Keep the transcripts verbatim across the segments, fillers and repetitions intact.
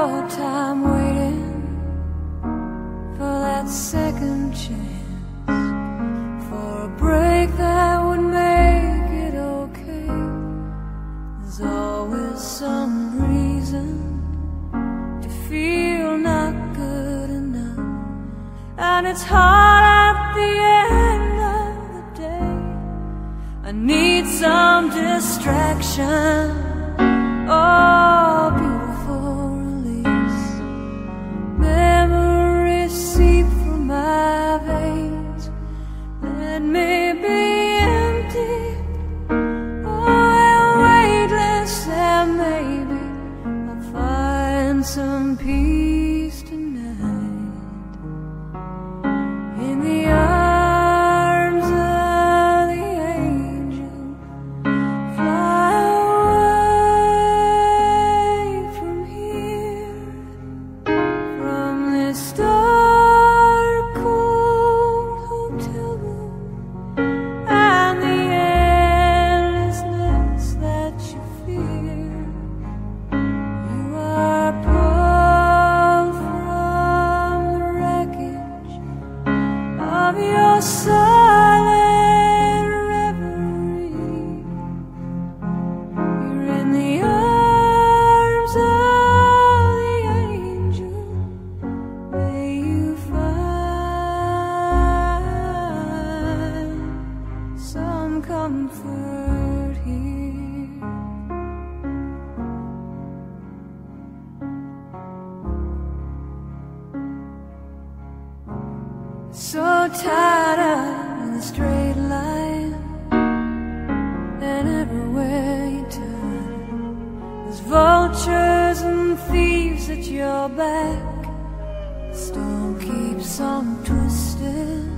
all time waiting for that second chance, for a break that would make it okay. There's always some reason to feel not good enough, and it's hard at the end of the day. I need some distraction. Oh, some peace tonight in the arms of the angel. Fly away from here, from this dark, cold hotel room and the endlessness that you fear. You are perfect. Your silent reverie, you're in the arms of the angel. May you find some comfort here. So tied up in the straight line, and everywhere you turn there's vultures and thieves at your back. The storm keeps on twisting,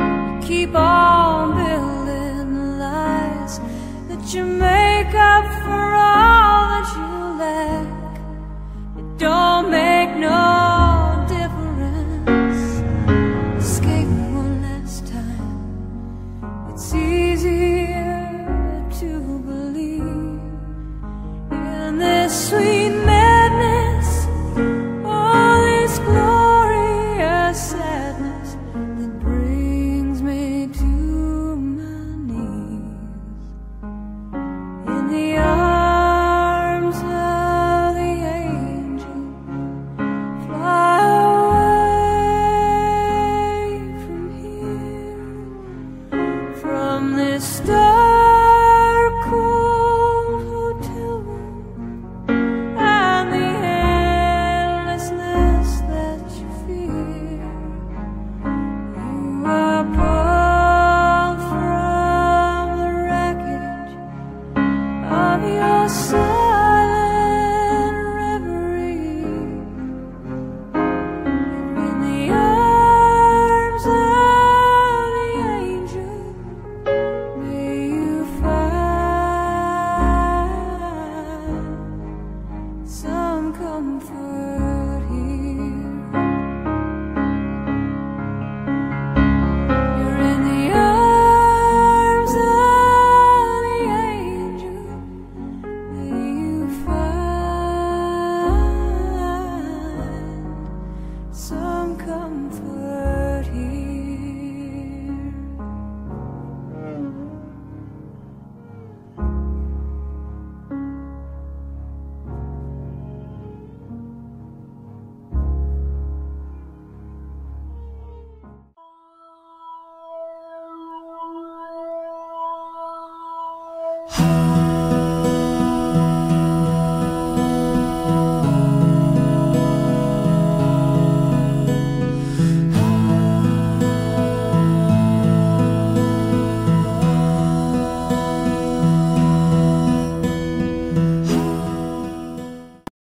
you keep on building the lies that you make up for all that you lack. It don't make no sweet madness, all this glorious sadness that brings me to my knees in the arms of the angel. Fly away from here, from this dark. Some comfort.